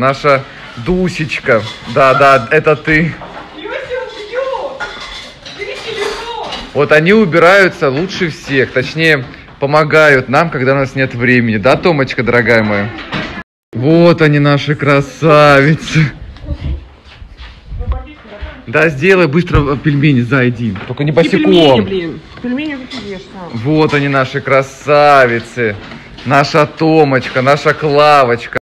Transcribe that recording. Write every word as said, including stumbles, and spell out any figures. Наша Дусечка. Да, да, это ты. Вот они убираются лучше всех. Точнее, помогают нам, когда у нас нет времени. Да, Томочка, дорогая моя? Вот они, наши красавицы. Да, сделай быстро пельмени, зайди. Только не босиком. Пельмени, блин. Пельмени ты ешь сам. Вот они, наши красавицы. Наша Томочка, наша Клавочка.